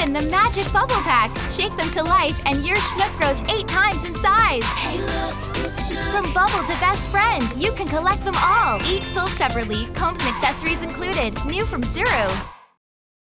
Open the magic bubble pack. Shake them to life and your Schnook grows 8 times in size. Hey look, it's Schnook. From bubble to best friend, you can collect them all. Each sold separately, combs and accessories included. New from Zuru.